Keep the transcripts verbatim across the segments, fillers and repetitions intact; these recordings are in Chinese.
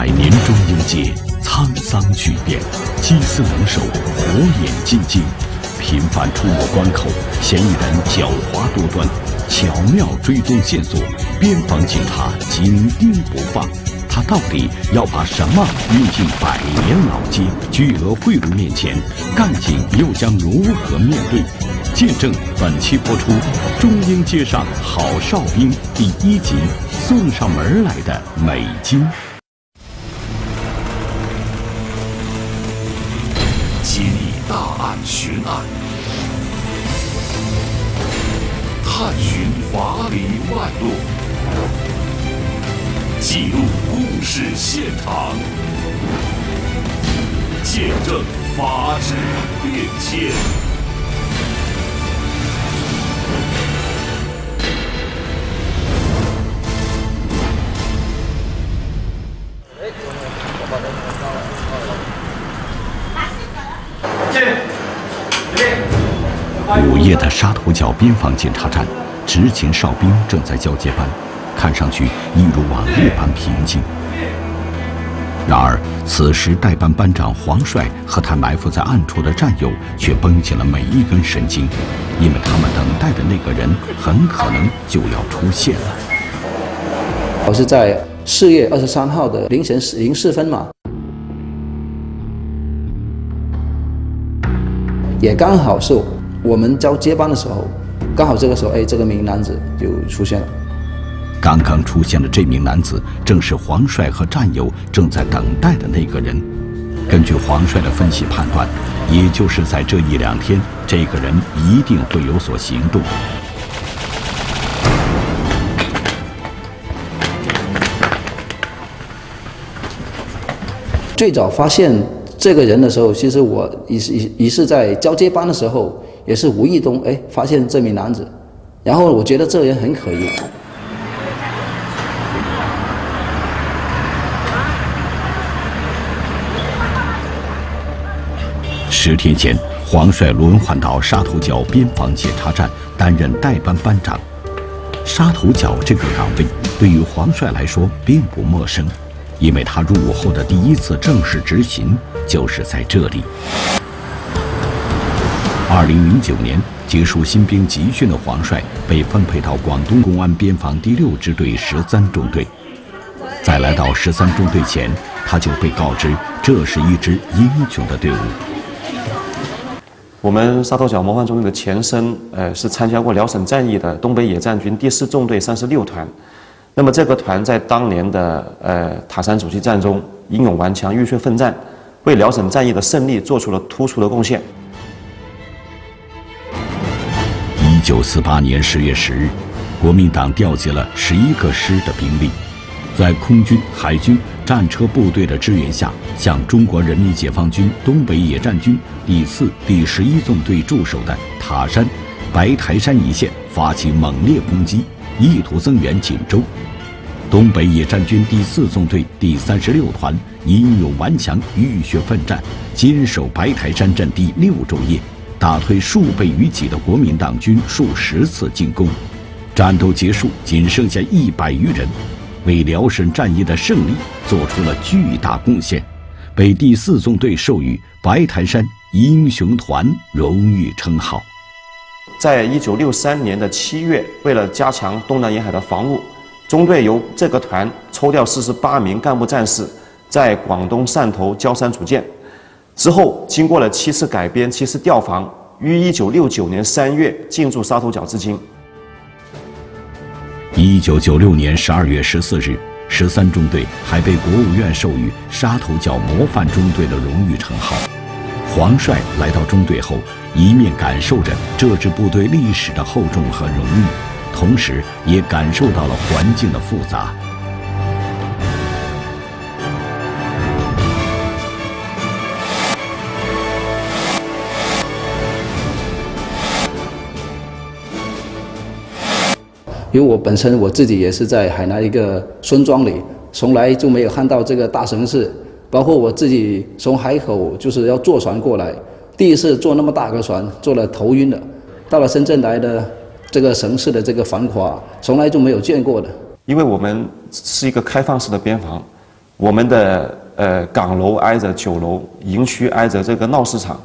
百年中英街，沧桑巨变，缉私能手，火眼金睛，频繁出没关口，嫌疑人狡猾多端，巧妙追踪线索，边防警察紧盯不放。他到底要把什么运进百年老街？巨额贿赂面前，干警又将如何面对？见证本期播出《中英街上好哨兵》第一集，送上门来的美金。 揭秘大案悬案，探寻法理脉络，记录故事现场，见证法治变迁。午夜的沙头角边防检查站，执勤哨兵正在交接班，看上去一如往日般平静。然而，此时代班班长黄帅和他埋伏在暗处的战友却绷紧了每一根神经，因为他们等待的那个人很可能就要出现了。我是在四月二十三号的凌晨零四分嘛。 也刚好是我们交接班的时候，刚好这个时候，哎，这个名男子就出现了。刚刚出现的这名男子，正是黄帅和战友正在等待的那个人。根据黄帅的分析判断，也就是在这一两天，这个人一定会有所行动。最早发现 这个人的时候，其实我也是也是在交接班的时候，也是无意中哎发现这名男子，然后我觉得这人很可疑。十天前，黄帅轮换到沙头角边防检查站担任代班班长。沙头角这个岗位对于黄帅来说并不陌生。 因为他入伍后的第一次正式执勤就是在这里。二零零九年结束新兵集训的黄帅被分配到广东公安边防第六支队十三中队。在来到十三中队前，他就被告知这是一支英雄的队伍。我们沙头角模范中队的前身，呃，是参加过辽沈战役的东北野战军第四纵队三十六团。 那么这个团在当年的呃塔山阻击战中英勇顽强、浴血奋战，为辽沈战役的胜利做出了突出的贡献。一九四八年十月十日，国民党调集了十一个师的兵力，在空军、海军、战车部队的支援下，向中国人民解放军东北野战军第四、第十一纵队驻守的塔山、白台山一线发起猛烈攻击， 意图增援锦州，东北野战军第四纵队第三十六团英勇顽强、浴血奋战，坚守白台山阵地六昼夜，打退数倍于己的国民党军数十次进攻。战斗结束，仅剩下一百余人，为辽沈战役的胜利做出了巨大贡献，被第四纵队授予“白台山英雄团”荣誉称号。 在一九六三年的七月，为了加强东南沿海的防务，中队由这个团抽调四十八名干部战士，在广东汕头礁山组建。之后，经过了七次改编、七次调防，于一九六九年三月进驻沙头角至今。一九九六年十二月十四日，十三中队还被国务院授予沙头角模范中队的荣誉称号。 黄帅来到中队后，一面感受着这支部队历史的厚重和荣誉，同时也感受到了环境的复杂。因为我本身我自己也是在海南一个村庄里，从来就没有看到这个大城市。 包括我自己从海口就是要坐船过来，第一次坐那么大个船，坐了头晕了。到了深圳来的这个城市的这个繁华，从来就没有见过的。因为我们是一个开放式的边防，我们的呃岗楼挨着酒楼，营区挨着这个闹市场，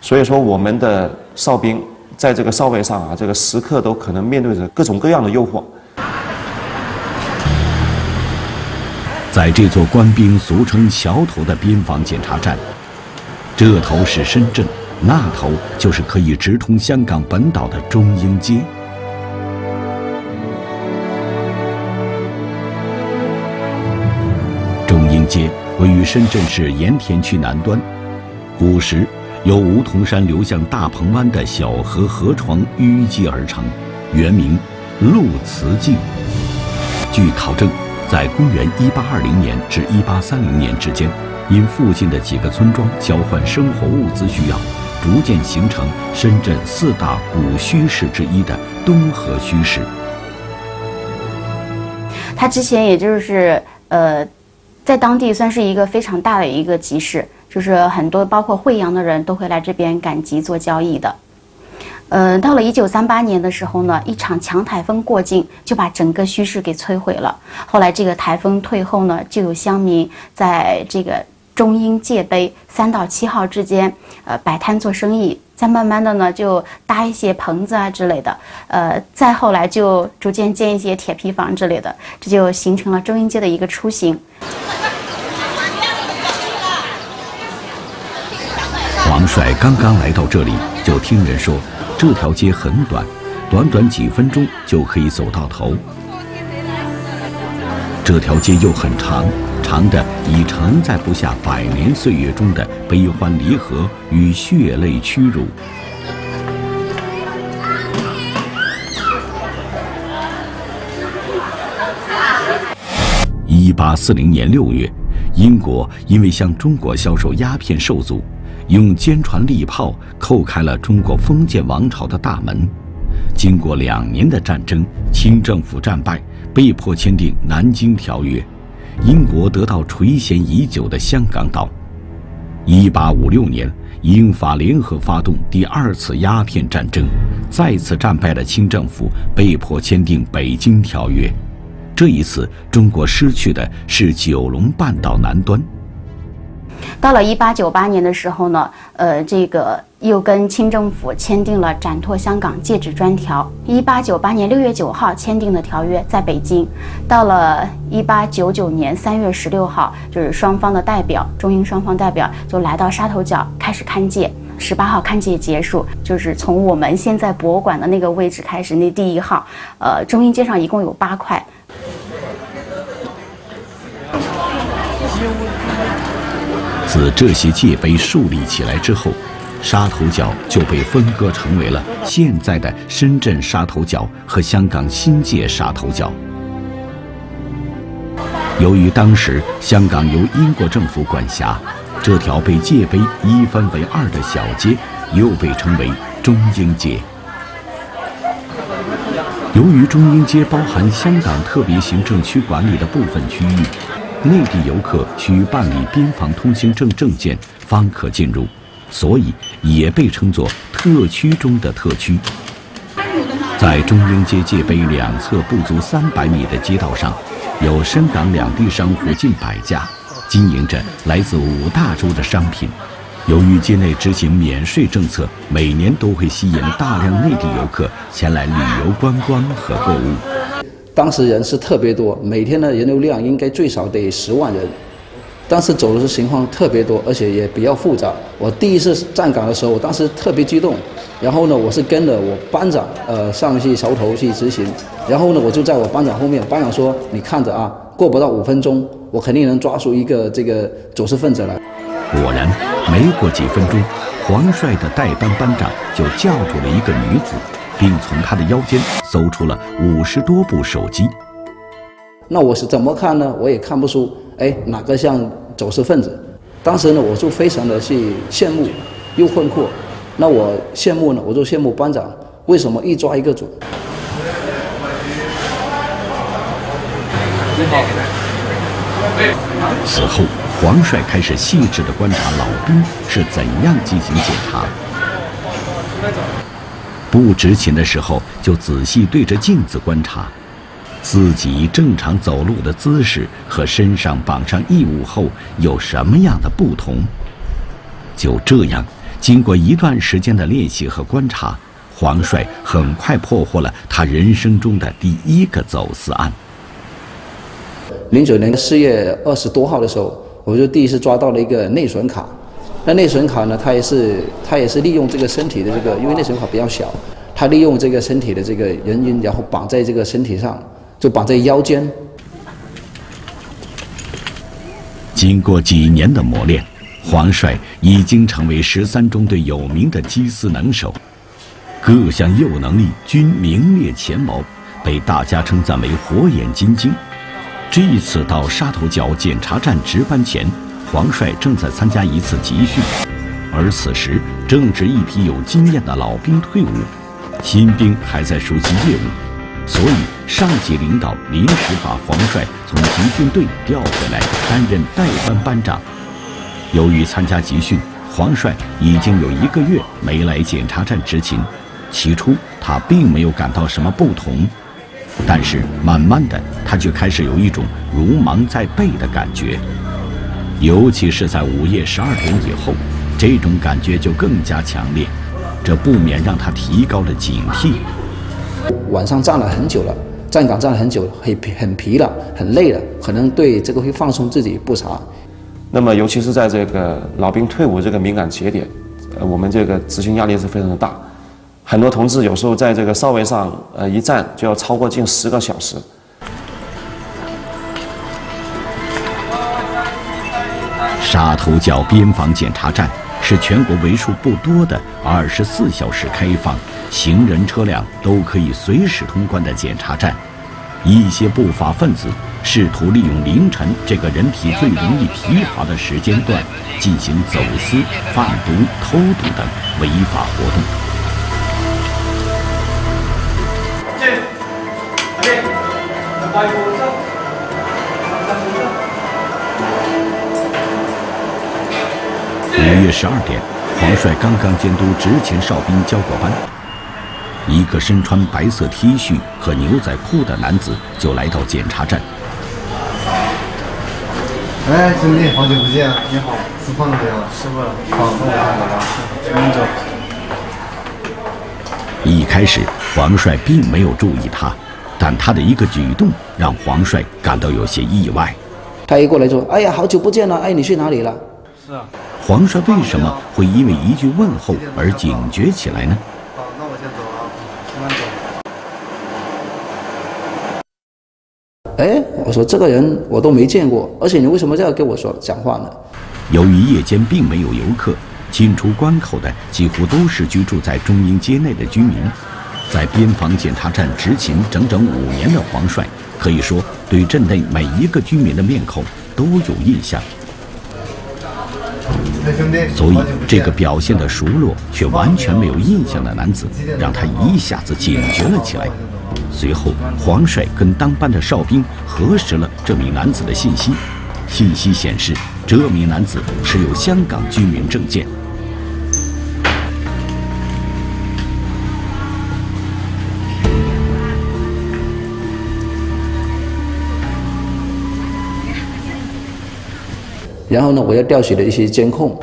所以说我们的哨兵在这个哨位上啊，这个时刻都可能面对着各种各样的诱惑。在这座官兵俗称“小头”的边防检查站，这头是深圳，那头就是可以直通香港本岛的中英街。 街位于深圳市盐田区南端，古时由梧桐山流向大鹏湾的小河河床淤积而成，原名陆慈记。据考证，在公元一八二零年至一八三零年之间，因附近的几个村庄交换生活物资需要，逐渐形成深圳四大古墟市之一的东河墟市。它之前也就是呃。 在当地算是一个非常大的一个集市，就是很多包括惠阳的人都会来这边赶集做交易的。呃，到了一九三八年的时候呢，一场强台风过境就把整个墟市给摧毁了。后来这个台风退后呢，就有乡民在这个中英界碑三到七号之间，呃，摆摊做生意。再慢慢的呢，就搭一些棚子啊之类的。呃，再后来就逐渐建一些铁皮房之类的，这就形成了中英街的一个雏形。 王帅刚刚来到这里，就听人说这条街很短，短短几分钟就可以走到头。这条街又很长，长的已承载不下百年岁月中的悲欢离合与血泪屈辱。一八四零年六月，英国因为向中国销售鸦片受阻。 用坚船利炮叩开了中国封建王朝的大门。经过两年的战争，清政府战败，被迫签订《南京条约》，英国得到垂涎已久的香港岛。一八五六年，英法联合发动第二次鸦片战争，再次战败了清政府，被迫签订《北京条约》。这一次，中国失去的是九龙半岛南端。 到了一八九八年的时候呢，呃，这个又跟清政府签订了展拓香港戒指专条。一八九八年六月九号签订的条约在北京，到了一八九九年三月十六号，就是双方的代表，中英双方代表就来到沙头角开始勘界。十八号勘界结束，就是从我们现在博物馆的那个位置开始，那第一号，呃，中英街上一共有八块。 自这些界碑树立起来之后，沙头角就被分割成为了现在的深圳沙头角和香港新界沙头角。由于当时香港由英国政府管辖，这条被界碑一分为二的小街又被称为中英街。由于中英街包含香港特别行政区管理的部分区域。 内地游客需办理边防通行证证件方可进入，所以也被称作特区中的特区。在中英街界碑两侧不足三百米的街道上，有深港两地商户近百家，经营着来自五大洲的商品。由于街内执行免税政策，每年都会吸引大量内地游客前来旅游观光和购物。 当时人是特别多，每天的人流量应该最少得十万人。当时走的情况特别多，而且也比较复杂。我第一次站岗的时候，我当时特别激动。然后呢，我是跟着我班长呃上去桥头去执行。然后呢，我就在我班长后面。班长说：“你看着啊，过不到五分钟，我肯定能抓出一个这个走私分子来。”果然，没过几分钟，黄帅的带班班长就叫住了一个女子。 并从他的腰间搜出了五十多部手机。那我是怎么看呢？我也看不出，哎，哪个像走私分子？当时呢，我就非常的去羡慕，又困惑。那我羡慕呢，我就羡慕班长为什么一抓一个准。此后，黄帅开始细致的观察老兵是怎样进行检查。 不执勤的时候，就仔细对着镜子观察。自己正常走路的姿势和身上绑上异物后有什么样的不同。就这样，经过一段时间的练习和观察，黄帅很快破获了他人生中的第一个走私案。零九年四月二十多号的时候，我就第一次抓到了一个内损卡。那内损卡呢，它也是它也是利用这个身体的这个，因为内损卡比较小，它利用这个身体的这个人因，然后绑在这个身体上，就绑在腰间。经过几年的磨练，黄帅已经成为十三中队有名的缉私能手，各项业务能力均名列前茅，被大家称赞为火眼金睛。这一次到沙头角检查站值班前，黄帅正在参加一次集训，而此时正值一批有经验的老兵退伍，新兵还在熟悉业务，所以上级领导临时把黄帅从集训队调回来担任代班班长。由于参加集训，黄帅已经有一个月没来检查站执勤，起初他并没有感到什么不同，但是慢慢的他却开始有一种如芒在背的感觉。尤其是在午夜十二点以后，这种感觉就更加强烈，这不免让他提高了警惕。晚上站了很久了，站岗站了很久了，很很疲了，很累了，可能对这个会放松自己不查。那么，尤其是在这个老兵退伍这个敏感节点，呃，我们这个执行压力是非常的大，很多同志有时候在这个哨位上，呃，一站就要超过近十个小时。沙头角边防检查站是全国为数不多的二十四小时开放、行人车辆都可以随时通关的检查站。一些不法分子试图利用凌晨这个人体最容易疲乏的时间段，进行走私、贩毒、偷渡等违法活动。五月十二点，黄帅刚刚监督执勤哨兵交过班，一个身穿白色 T 恤和牛仔裤的男子就来到检查站。哎，兄弟，好久不见！你好，吃饭了没有？吃过了。好，那我来了。走。一开始，黄帅并没有注意他，但他的一个举动让黄帅感到有些意外。他一过来说：“哎呀，好久不见了！哎，你去哪里了？”是啊。黄帅为什么会因为一句问候而警觉起来呢？好，那我先走了，慢慢走。哎，我说这个人我都没见过，而且你为什么这样跟我说讲话呢？由于夜间并没有游客，进出关口的几乎都是居住在中英街内的居民。在边防检查站执勤整整五年的黄帅，可以说对镇内每一个居民的面孔都有印象。所以，这个表现的熟络却完全没有印象的男子，让他一下子警觉了起来。随后，黄帅跟当班的哨兵核实了这名男子的信息，信息显示，这名男子持有香港居民证件。然后呢，我又调取了一些监控。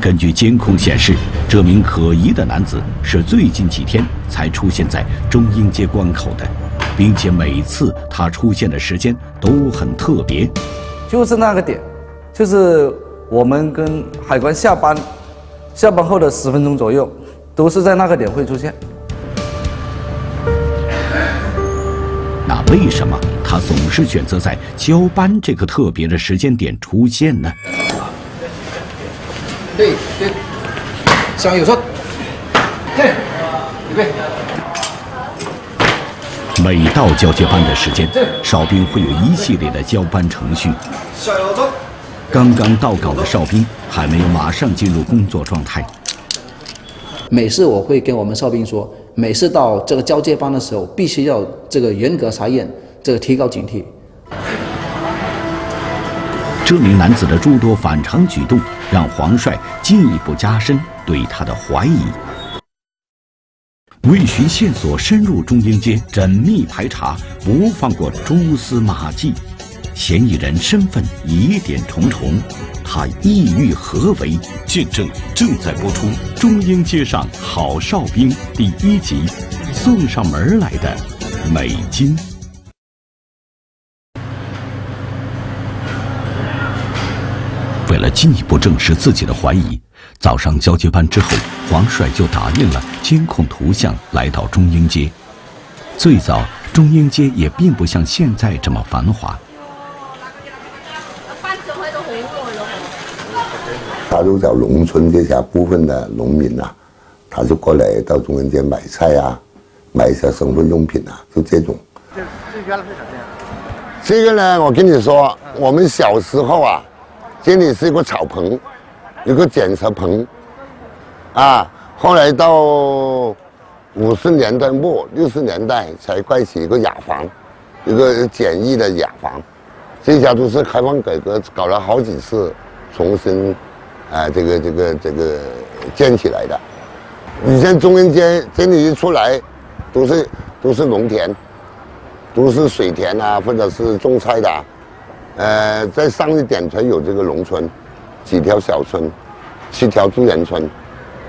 根据监控显示，这名可疑的男子是最近几天才出现在中英街关口的，并且每次他出现的时间都很特别。就是那个点，就是我们跟海关下班，下班后的十分钟左右，都是在那个点会出现。那为什么他总是选择在交班这个特别的时间点出现呢？对对，向右转，对，预备。每到交接班的时间，哨兵会有一系列的交班程序。向右转。刚刚到岗的哨兵还没有马上进入工作状态。每次我会跟我们哨兵说，每次到这个交接班的时候，必须要这个严格查验，这个提高警惕。这名男子的诸多反常举动，让黄帅进一步加深对他的怀疑。为寻线索，深入中英街，缜密排查，不放过蛛丝马迹。嫌疑人身份疑点重重，他意欲何为？见证正在播出《中英街上好哨兵》第一集，送上门来的美金。 为了进一步证实自己的怀疑，早上交接班之后，黄帅就打印了监控图像来到中英街。最早，中英街也并不像现在这么繁华。大都叫农村这些部分的农民呐、啊，他就过来到中英街买菜啊，买一些生活用品啊，就这种。这这原来是什么呀？这个呢，我跟你说，我们小时候啊。 这里是一个草棚，一个检测棚，啊，后来到五十年代末六十年代才盖起一个雅房，一个简易的雅房。这家都是开放改革搞了好几次，重新啊这个这个这个建起来的。以前中英街这里一出来，都是都是农田，都是水田啊，或者是种菜的、啊。 呃，再上一点才有这个农村，几条小村，七条住人村，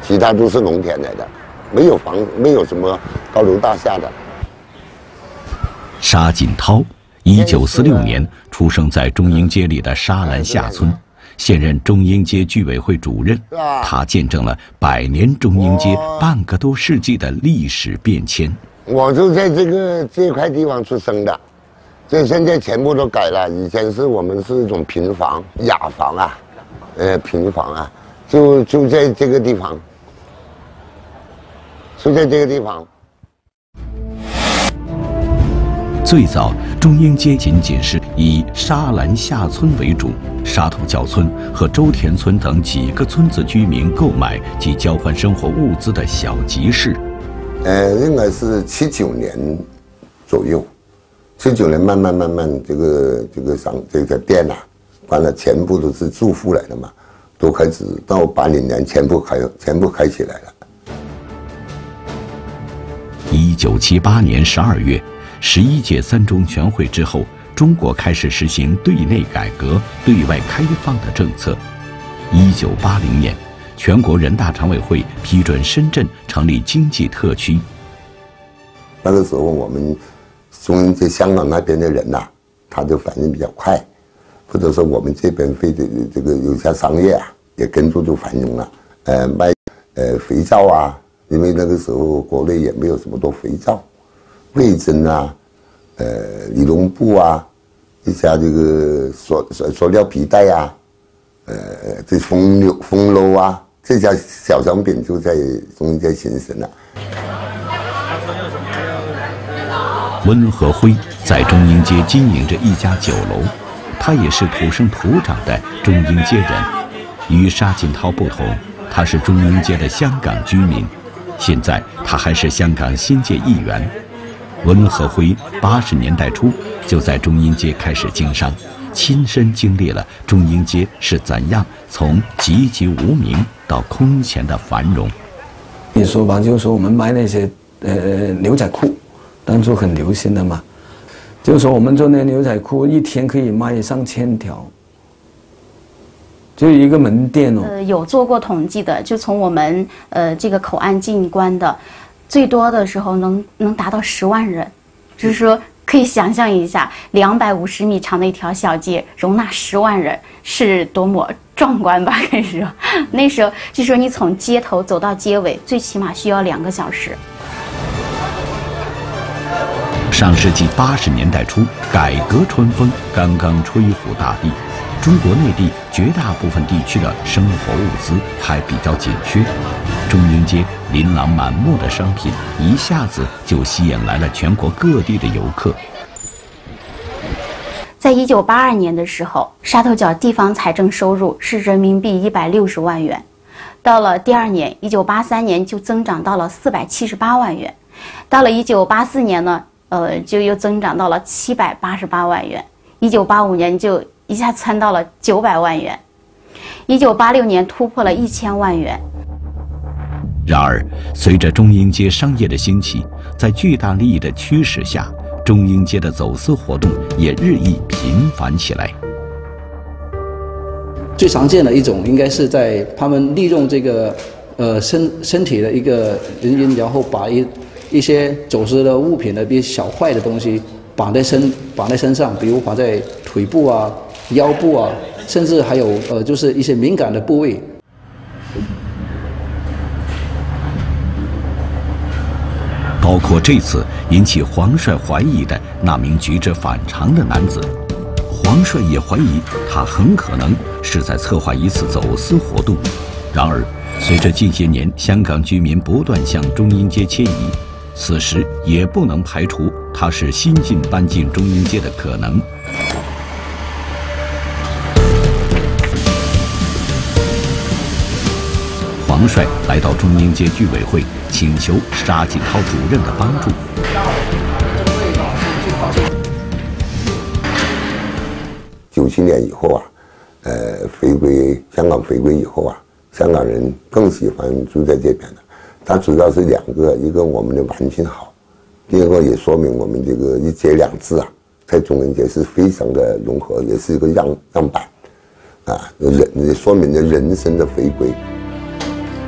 其他都是农田来的，没有房，没有什么高楼大厦的。沙锦涛，一九四六年出生在中英街里的沙兰下村，现任中英街居委会主任。他见证了百年中英街半个多世纪的历史变迁。我就在这个这块地方出生的。 这现在全部都改了，以前是我们是一种平房、雅房啊，呃，平房啊，就就在这个地方，就在这个地方。最早，中英街仅仅是以沙兰下村为主，沙头角村和周田村等几个村子居民购买及交换生活物资的小集市。呃，应该是七九年左右。 七九年慢慢慢慢，这个这个商这个店呐、啊，关了，全部都是住户来的嘛，都开始到八零年全部开全部开起来了。一九七八年十二月，十一届三中全会之后，中国开始实行对内改革、对外开放的政策。一九八零年，全国人大常委会批准深圳成立经济特区。那个时候我们。 中英街香港那边的人呐、啊，他就反应比较快，或者说我们这边非得这个有些商业啊，也跟着就繁荣了。呃，卖呃肥皂啊，因为那个时候国内也没有什么多肥皂，卫生啊，呃，尼龙布啊，一些这个塑塑塑料皮带啊，呃，这风流风篓啊，这家小商品就在中英街形成了。 温和辉在中英街经营着一家酒楼，他也是土生土长的中英街人。与沙锦涛不同，他是中英街的香港居民，现在他还是香港新界议员。温和辉八十年代初就在中英街开始经商，亲身经历了中英街是怎样从籍籍无名到空前的繁荣。你说吧，就是说我们卖那些呃牛仔裤。 当初很流行的嘛，就是说我们做那牛仔裤，一天可以卖上千条，就一个门店哦。呃，有做过统计的，就从我们呃这个口岸进关的，最多的时候能能达到十万人，就是说可以想象一下，两百五十米长的一条小街容纳十万人，是多么壮观吧？可以说，那时候就说你从街头走到街尾，最起码需要两个小时。 上世纪八十年代初，改革春风刚刚吹拂大地，中国内地绝大部分地区的生活物资还比较紧缺，中英街琳琅满目的商品一下子就吸引来了全国各地的游客。在一九八二年的时候，沙头角地方财政收入是人民币一百六十万元，到了第二年，一九八三年就增长到了四百七十八万元，到了一九八四年呢。 呃，就又增长到了七百八十八万元，一九八五年就一下窜到了九百万元，一九八六年突破了一千万元。然而，随着中英街商业的兴起，在巨大利益的驱使下，中英街的走私活动也日益频繁起来。 最常见的一种应该是在他们利用这个呃身身体的一个人员，然后把一一些走私的物品的比小坏的东西绑在身绑在身上，比如绑在腿部啊、腰部啊，甚至还有呃就是一些敏感的部位。包括这次引起黄帅怀疑的那名举止反常的男子。 黄帅也怀疑他很可能是在策划一次走私活动。然而，随着近些年香港居民不断向中英街迁移，此时也不能排除他是新近搬进中英街的可能。黄帅来到中英街居委会，请求沙锦涛主任的帮助。 九七年以后啊，呃，回归香港回归以后啊，香港人更喜欢住在这边的。它主要是两个，一个我们的环境好，第二个也说明我们这个一街两制啊，在中英街是非常的融合，也是一个样样板啊，人也说明了人生的回归。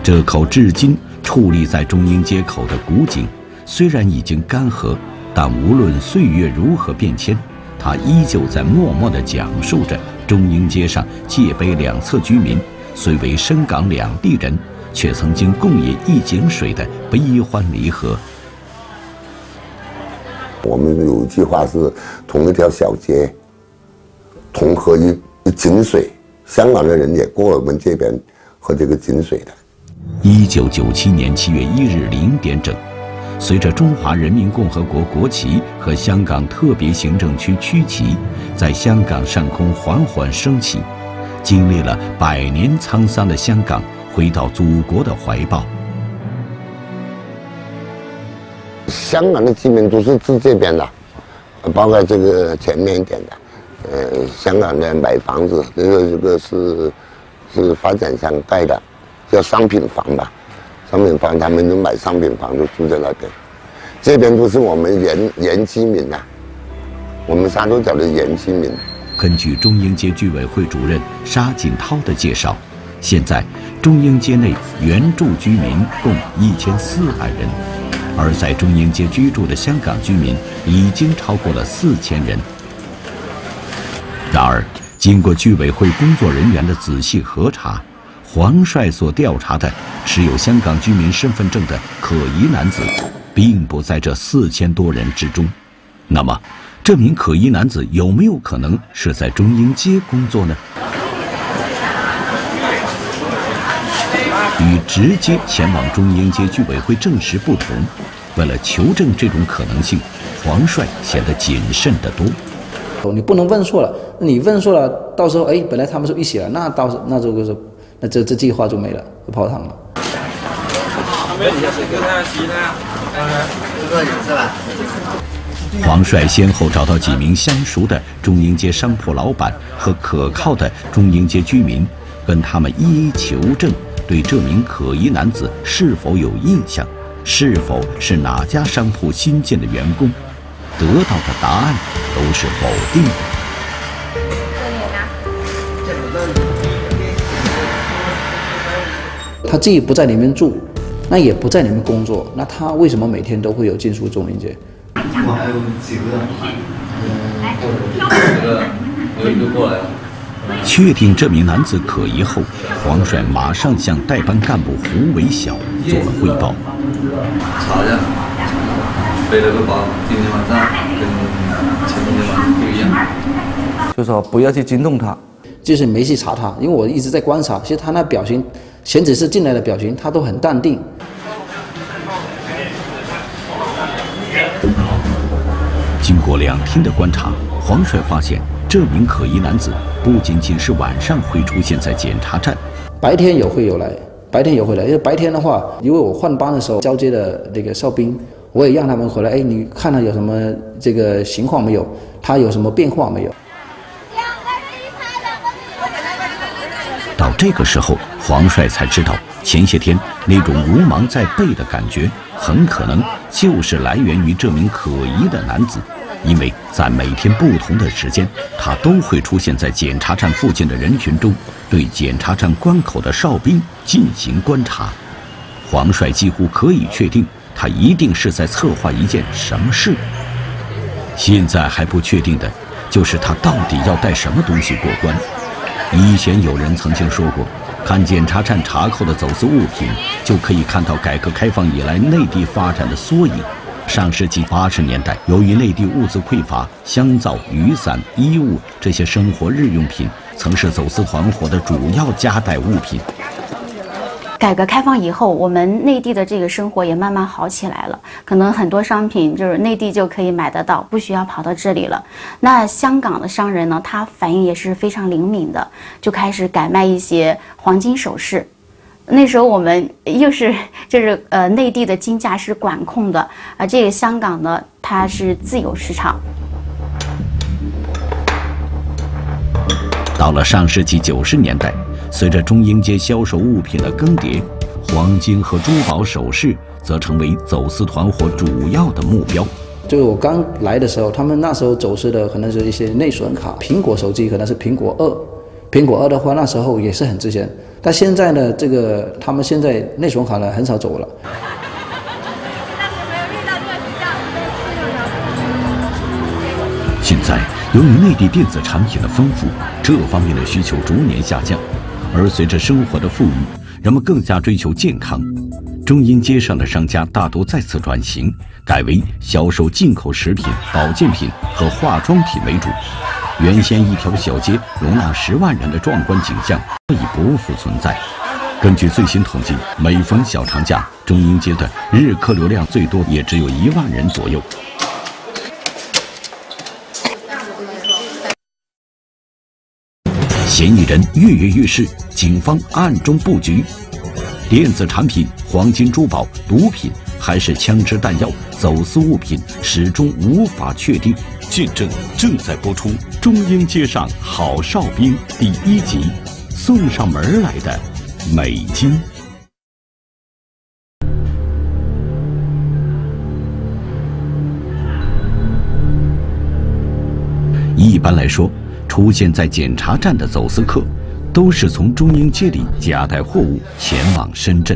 这口至今矗立在中英街口的古井，虽然已经干涸，但无论岁月如何变迁。 他依旧在默默地讲述着中英街上界碑两侧居民虽为深港两地人，却曾经共饮一井水的悲欢离合。我们有一句话是“同一条小街，同喝一一井水”。香港的人也过了我们这边喝这个井水的。一九九七年七月一日零点整。 随着中华人民共和国国旗和香港特别行政区区旗在香港上空缓缓升起，经历了百年沧桑的香港回到祖国的怀抱。香港的居民都是住这边的，包括这个前面一点的，呃，香港的买房子，这个这个是是发展商盖的，叫商品房吧。 商品房，他们都买商品房，都住在那边。这边都是我们原原居民呐、啊，我们沙头角的原居民。根据中英街居委会主任沙锦涛的介绍，现在中英街内原住居民共一千四百人，而在中英街居住的香港居民已经超过了四千人。然而，经过居委会工作人员的仔细核查。 黄帅所调查的持有香港居民身份证的可疑男子，并不在这四千多人之中。那么，这名可疑男子有没有可能是在中英街工作呢？与直接前往中英街居委会证实不同，为了求证这种可能性，黄帅显得谨慎得多。 你不能问错了，你问错了，到时候哎，本来他们说一起了，那到时那就是。 那这这计划就没了，就泡汤了。黄帅先后找到几名相熟的中英街商铺老板和可靠的中英街居民，跟他们一一求证对这名可疑男子是否有印象，是否是哪家商铺新进的员工，得到的答案都是否定的。 他既不在里面住，那也不在里面工作，那他为什么每天都会有进出中英街？我还有几个，我一个过来。确定这名男子可疑后，黄帅马上向代班干部胡伟晓做了汇报。查一下，背了个包，今天晚上跟前天晚上不一样。就说不要去惊动他，就是没去查他，因为我一直在观察，其实他那表情。 前几次进来的表情，他都很淡定。经过两天的观察，黄帅发现这名可疑男子不仅仅是晚上会出现在检查站，白天也会有来，白天也会来。因为白天的话，因为我换班的时候交接的那个哨兵，我也让他们回来，哎，你看他有什么这个情况没有？他有什么变化没有？这个时候，黄帅才知道，前些天那种如芒在背的感觉，很可能就是来源于这名可疑的男子。因为在每天不同的时间，他都会出现在检查站附近的人群中，对检查站关口的哨兵进行观察。黄帅几乎可以确定，他一定是在策划一件什么事。现在还不确定的，就是他到底要带什么东西过关。以前有人曾经说过，看检查站查扣的走私物品，就可以看到改革开放以来内地发展的缩影。上世纪八十年代，由于内地物资匮乏，香皂、雨伞、衣物这些生活日用品曾是走私团伙的主要夹带物品。改革开放以后，我们内地的这个生活也慢慢好起来了，可能很多商品就是内地就可以买得到，不需要跑到这里了。那香港的商人呢，他反应也是非常灵敏的，就开始改卖一些黄金首饰。那时候我们又是就是呃内地的金价是管控的，而这个香港呢，它是自由市场。到了上世纪九十年代，随着中英街销售物品的更迭，黄金和珠宝首饰则成为走私团伙主要的目标。就是我刚来的时候，他们那时候走私的可能是一些内存卡、苹果手机，可能是苹果二。苹果二的话，那时候也是很值钱，但现在呢，这个他们现在内存卡呢很少走了。现在由于内地电子产品的丰富，这方面的需求逐年下降，而随着生活的富裕，人们更加追求健康。中英街上的商家大多再次转型，改为销售进口食品、保健品和化妆品为主。原先一条小街容纳十万人的壮观景象已不复存在。根据最新统计，每逢小长假，中英街的日客流量最多也只有一万人左右。嫌疑人跃跃欲试，警方暗中布局。电子产品、黄金珠宝、毒品还是枪支弹药，走私物品始终无法确定。见证正在播出《中英街上好哨兵》第一集，送上门来的美金。一般来说，出现在检查站的走私客都是从中英街里夹带货物前往深圳，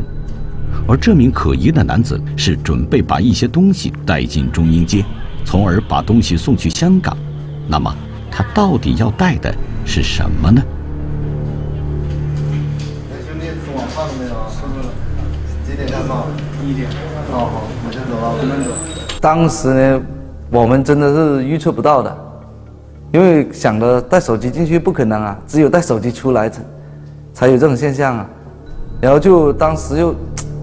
而这名可疑的男子是准备把一些东西带进中英街，从而把东西送去香港。那么他到底要带的是什么呢？兄弟，吃晚饭了没有？吃了。几点下班？一点。哦，好，我先走了，我慢走。当时呢，我们真的是预测不到的。因为想着带手机进去不可能啊，只有带手机出来才才有这种现象啊。然后就当时又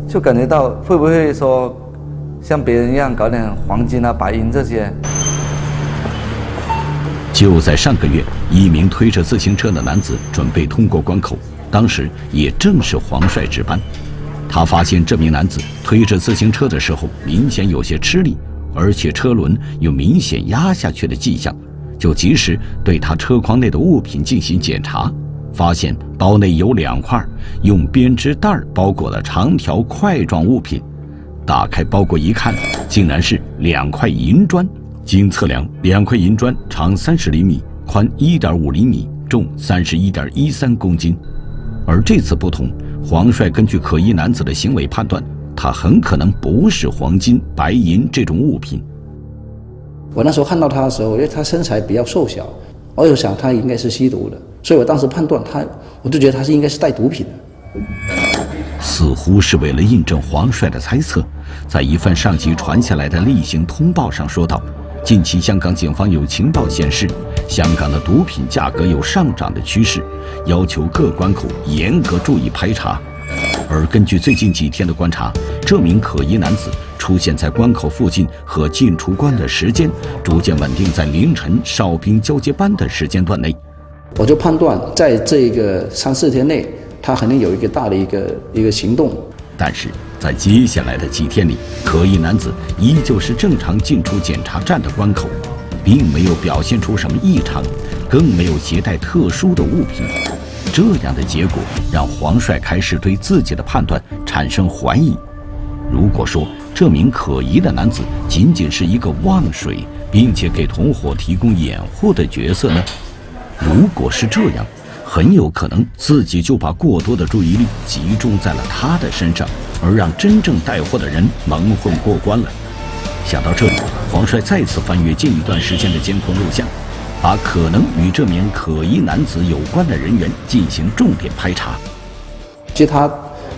就感觉到会不会说像别人一样搞点黄金啊、白银这些。就在上个月，一名推着自行车的男子准备通过关口，当时也正是黄帅值班。他发现这名男子推着自行车的时候明显有些吃力，而且车轮有明显压下去的迹象。就及时对他车筐内的物品进行检查，发现包内有两块用编织袋包裹的长条块状物品。打开包裹一看，竟然是两块银砖。经测量，两块银砖长三十厘米，宽一点五厘米，重三十一点一三公斤。而这次不同，黄帅根据可疑男子的行为判断，他很可能不是黄金、白银这种物品。我那时候看到他的时候，因为他身材比较瘦小，我有想他应该是吸毒的，所以我当时判断他，我就觉得他是应该是带毒品的。似乎是为了印证黄帅的猜测，在一份上级传下来的例行通报上说道：近期香港警方有情报显示，香港的毒品价格有上涨的趋势，要求各关口严格注意排查。而根据最近几天的观察，这名可疑男子出现在关口附近和进出关的时间逐渐稳定在凌晨哨兵交接班的时间段内。我就判断在这个三四天内，他肯定有一个大的一个一个行动。但是在接下来的几天里，可疑男子依旧是正常进出检查站的关口，并没有表现出什么异常，更没有携带特殊的物品。这样的结果让黄帅开始对自己的判断产生怀疑。如果说这名可疑的男子仅仅是一个望水，并且给同伙提供掩护的角色呢？如果是这样，很有可能自己就把过多的注意力集中在了他的身上，而让真正带货的人蒙混过关了。想到这里，黄帅再次翻阅近一段时间的监控录像，把可能与这名可疑男子有关的人员进行重点排查。其实他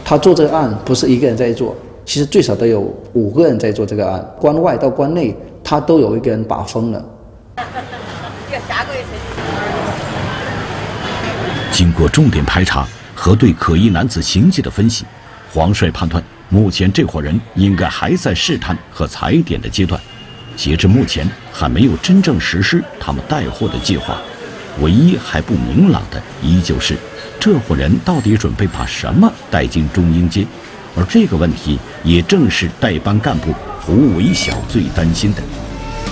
他做这个案不是一个人在做，其实最少都有五个人在做这个案，关外到关内，他都有一个人把风了。经过重点排查和对可疑男子行迹的分析，黄帅判断，目前这伙人应该还在试探和踩点的阶段，截至目前还没有真正实施他们带货的计划。唯一还不明朗的，依旧是这伙人到底准备把什么带进中英街，而这个问题也正是带班干部胡伟晓最担心的。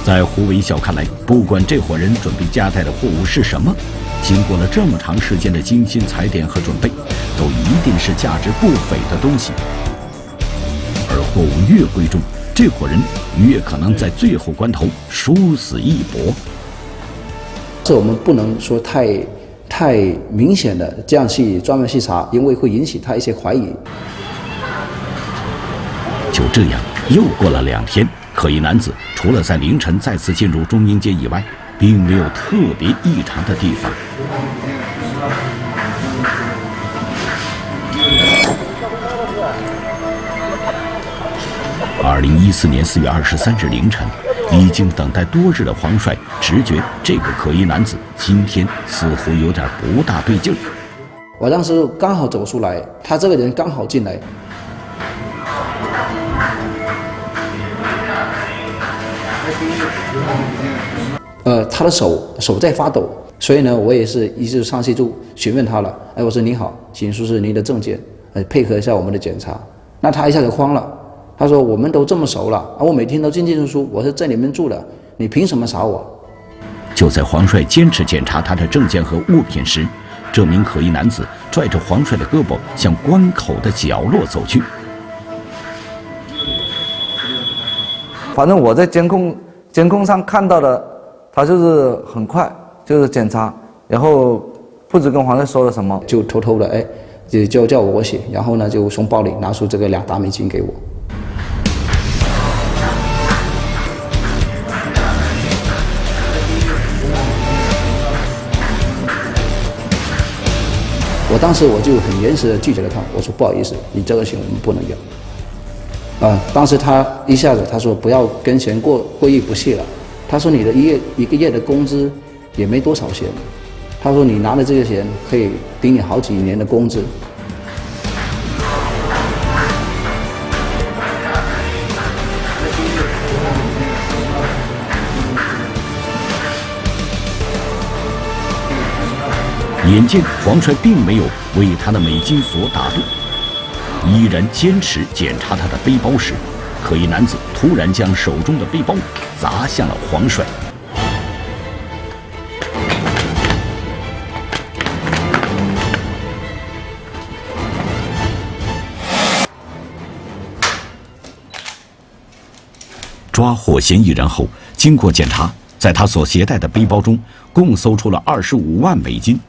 在胡伟晓看来，不管这伙人准备夹带的货物是什么，经过了这么长时间的精心踩点和准备，都一定是价值不菲的东西。而货物越贵重，这伙人越可能在最后关头殊死一搏。这我们不能说太太明显的这样去专门去查，因为会引起他一些怀疑。就这样，又过了两天，可疑男子除了在凌晨再次进入中英街以外，并没有特别异常的地方。二零一四年四月二十三日凌晨，已经等待多日的黄帅直觉这个可疑男子今天似乎有点不大对劲儿。我当时刚好走出来，他这个人刚好进来。呃，他的手手在发抖，所以呢，我也是一直上去就询问他了。哎，我说你好，请出示您的证件，呃，配合一下我们的检查。那他一下就慌了，他说我们都这么熟了啊，我每天都进进出出，我是在里面住的，你凭什么查我？就在黄帅坚持检查他的证件和物品时，这名可疑男子拽着黄帅的胳膊向关口的角落走去。反正我在监控监控上看到的。他就是很快，就是检查，然后不知跟黄帅说了什么，就偷偷的哎，就叫叫我我写，然后呢就从包里拿出这个俩达美金给我。我当时我就很严实的拒绝了他，我说不好意思，你这个钱我们不能要。啊，当时他一下子他说不要跟钱过过意不去了。他说：“你的一月一个月的工资也没多少钱。”他说：“你拿的这些钱可以顶你好几年的工资。”眼见黄帅并没有为他的美金所打动，依然坚持检查他的背包时，可疑男子突然将手中的背包砸向了黄帅。抓获嫌疑人后，经过检查，在他所携带的背包中，共搜出了二十五万美金。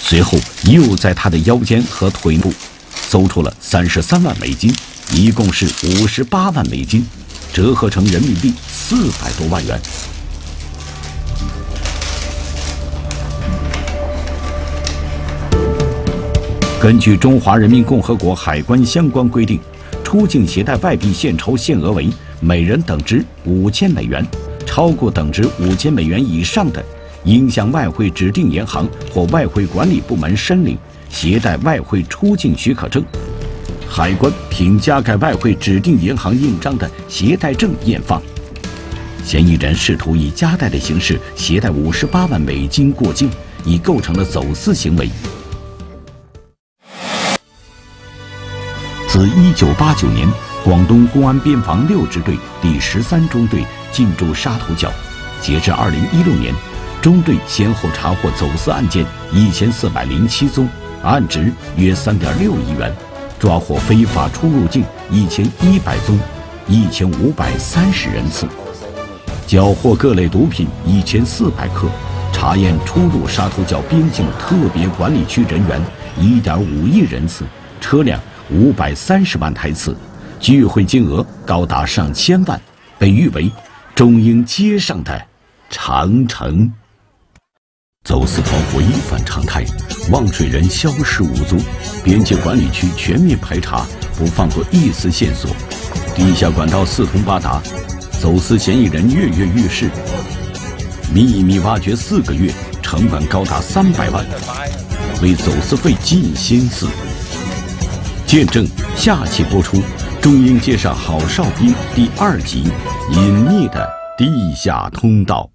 随后又在他的腰间和腿部搜出了三十三万美金，一共是五十八万美金，折合成人民币四百多万元。根据中华人民共和国海关相关规定，出境携带外币现钞限额为每人等值五千美元，超过等值五千美元以上的，应向外汇指定银行或外汇管理部门申领携带外汇出境许可证。海关凭加盖外汇指定银行印章的携带证验放。嫌疑人试图以夹带的形式携带五十八万美金过境，已构成了走私行为。自一九八九年广东公安边防六支队第十三中队进驻沙头角。截至二零一六年，中队先后查获走私案件一千四百零七宗，案值约三点六亿元，抓获非法出入境一千一百宗，一千五百三十人次，缴获各类毒品一千四百克。 查验出入沙头角边境特别管理区人员 一点五 亿人次，车辆五百三十万台次，聚会金额高达上千万，被誉为“中英街上的长城”。走私团伙一反常态，望水人消失无踪，边界管理区全面排查，不放过一丝线索，地下管道四通八达，走私嫌疑人跃跃欲试。 秘密挖掘四个月，成本高达三百万，为走私费尽心思。见证下期播出《中英街上好哨兵》第二集：隐秘的地下通道。